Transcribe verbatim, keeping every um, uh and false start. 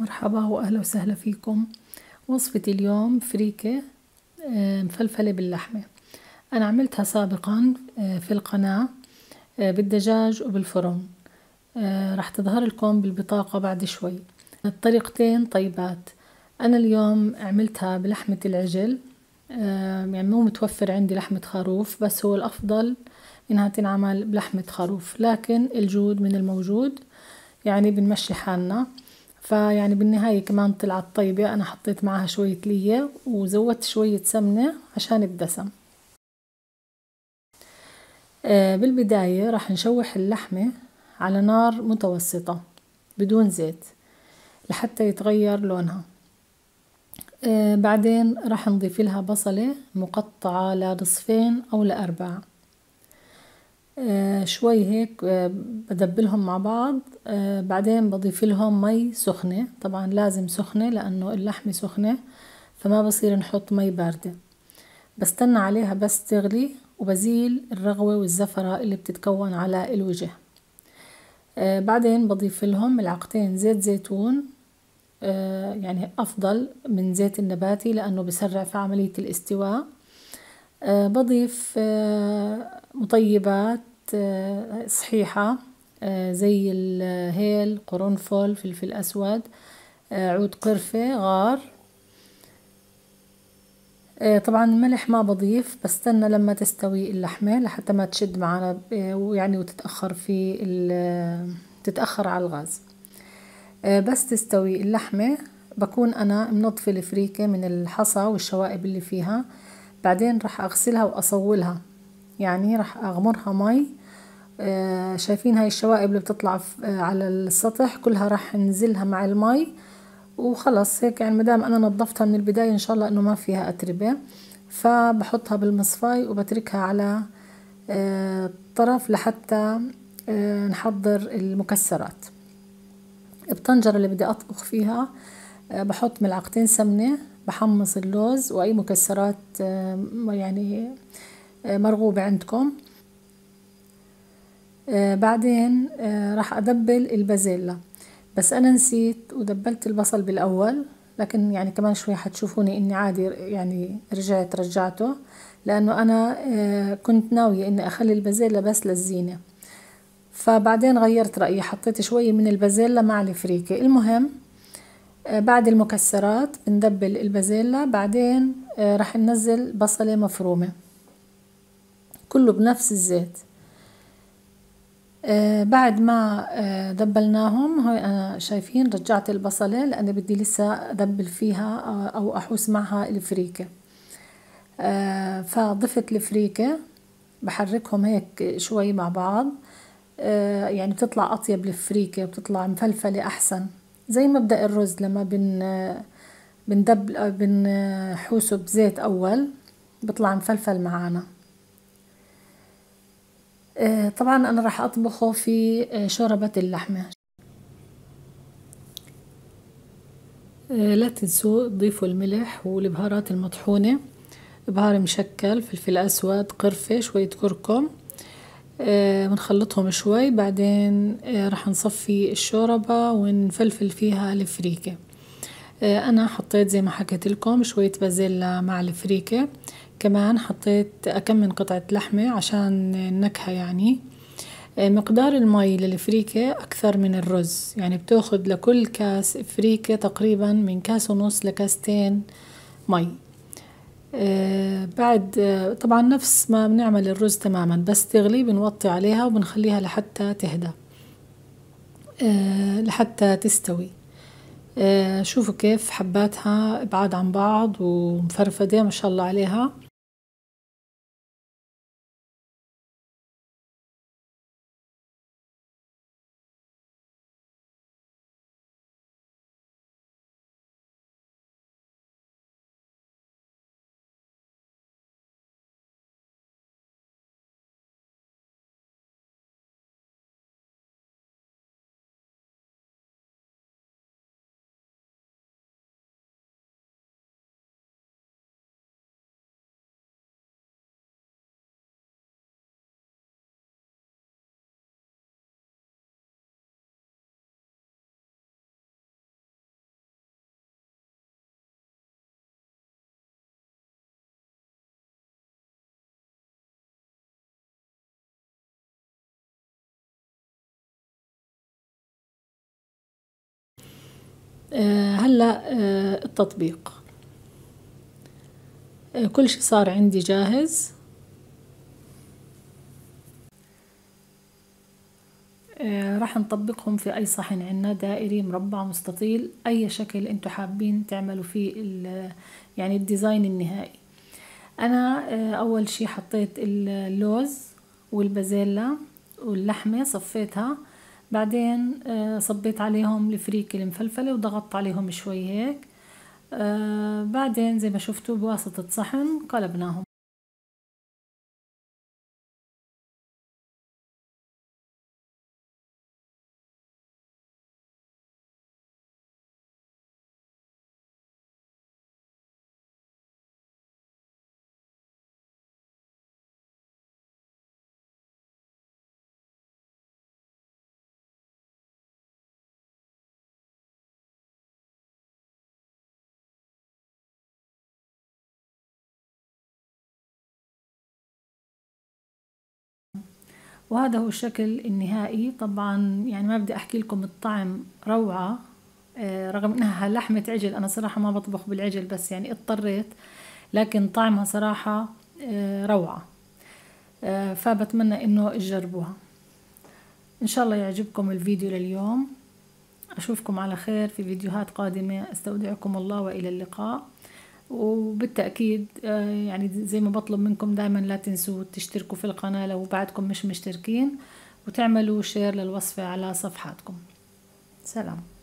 مرحبا واهلا وسهلا فيكم. وصفتي اليوم فريكة مفلفلة باللحمة. انا عملتها سابقا في القناة بالدجاج وبالفرن، رح تظهر لكم بالبطاقة بعد شوي. الطريقتين طيبات. انا اليوم عملتها بلحمة العجل، يعني مو متوفر عندي لحمة خروف، بس هو الافضل انها تنعمل بلحمة خروف، لكن الجود من الموجود، يعني بنمشي حالنا. فيعني بالنهاية كمان طلعت طيبة. أنا حطيت معها شوية لية وزودت شوية سمنة عشان الدسم. بالبداية راح نشوح اللحمة على نار متوسطة بدون زيت لحتى يتغير لونها. بعدين راح نضيف لها بصلة مقطعة لنصفين أو لأربع، آه شوي هيك، آه بدبلهم مع بعض. آه بعدين بضيف لهم مي سخنة، طبعا لازم سخنة لأنه اللحمة سخنة، فما بصير نحط مي باردة. بستنى عليها بس تغلي، وبزيل الرغوة والزفرة اللي بتتكون على الوجه. آه بعدين بضيف لهم ملعقتين زيت زيتون، آه يعني أفضل من زيت النباتي لأنه بسرع في عملية الاستواء. أه بضيف أه مطيبات أه صحيحة، أه زي الهيل، قرنفل، فلفل أسود، أه عود قرفة، غار. أه طبعا الملح ما بضيف، بستنى لما تستوي اللحمة لحتى ما تشد معنا ويعني وتتأخر في تتأخر على الغاز. أه بس تستوي اللحمة بكون أنا منظفة الفريكة من الحصى والشوائب اللي فيها. بعدين رح اغسلها واصولها، يعني رح اغمرها مي. آه شايفين هاي الشوائب اللي بتطلع آه على السطح كلها رح ننزلها مع المي وخلص هيك. يعني مدام انا نظفتها من البداية ان شاء الله انه ما فيها اتربة، فبحطها بالمصفاي وبتركها على آه الطرف لحتى آه نحضر المكسرات. الطنجرة اللي بدي اطبخ فيها آه بحط ملعقتين سمنة، بحمص اللوز واي مكسرات يعني مرغوبة عندكم. بعدين راح ادبل البازيلا، بس انا نسيت ودبلت البصل بالاول، لكن يعني كمان شوي حتشوفوني اني عادي يعني رجعت رجعته، لانه انا كنت ناوية اني اخلي البازيلا بس للزينة. فبعدين غيرت رأيي، حطيت شوي من البازيلا مع الفريكة. المهم بعد المكسرات بندبل البازيلا، بعدين رح ننزل بصلة مفرومة كله بنفس الزيت. بعد ما دبلناهم هاي أنا شايفين رجعت البصلة، لأن بدي لسه أدبل فيها أو أحوس معها الفريكة. فضفت الفريكة، بحركهم هيك شوي مع بعض، يعني بتطلع أطيب الفريكة وبتطلع مفلفلة أحسن. زي مبدأ الرز لما بن بندبل بنحوسه بزيت أول بطلع مفلفل معانا. طبعا أنا راح أطبخه في شوربة اللحمة. لا تنسوا تضيفوا الملح والبهارات المطحونة، بهار مشكل، فلفل أسود، قرفة، شوية كركم. بنخلطهم شوي، بعدين رح نصفي الشوربة ونفلفل فيها الفريكة. أنا حطيت زي ما حكيت لكم شوية بازيلا مع الفريكة، كمان حطيت أكم من قطعة لحمة عشان النكهة. يعني مقدار المي للفريكة أكثر من الرز، يعني بتاخد لكل كاس فريكة تقريبا من كاس ونص لكاستين مي. آه بعد آه طبعا نفس ما بنعمل الرز تماما، بس تغلي بنوطي عليها وبنخليها لحتى تهدى، آه لحتى تستوي. آه شوفوا كيف حباتها بعاد عن بعض ومفرفدة ما شاء الله عليها. هلا التطبيق كل شي صار عندي جاهز. راح نطبقهم في أي صحن عنا، دائري، مربع، مستطيل، أي شكل أنتوا حابين تعملوا فيه يعني الديزاين النهائي. أنا أول شي حطيت اللوز والبازيلا واللحمة صفيتها، بعدين صبيت عليهم الفريك المفلفلة وضغطت عليهم شوي هيك، بعدين زي ما شفتوا بواسطة صحن قلبناهم. وهذا هو الشكل النهائي. طبعا يعني ما بدي احكي لكم الطعم روعة، رغم انها لحمة عجل، انا صراحة ما بطبخ بالعجل بس يعني اضطريت، لكن طعمها صراحة روعة، فبتمنى انه تجربوها. ان شاء الله يعجبكم الفيديو لليوم، اشوفكم على خير في فيديوهات قادمة، استودعكم الله والى اللقاء. وبالتأكيد يعني زي ما بطلب منكم دائما لا تنسوا تشتركوا في القناة لو بعدكم مش مشتركين، وتعملوا شير للوصفة على صفحاتكم. سلام.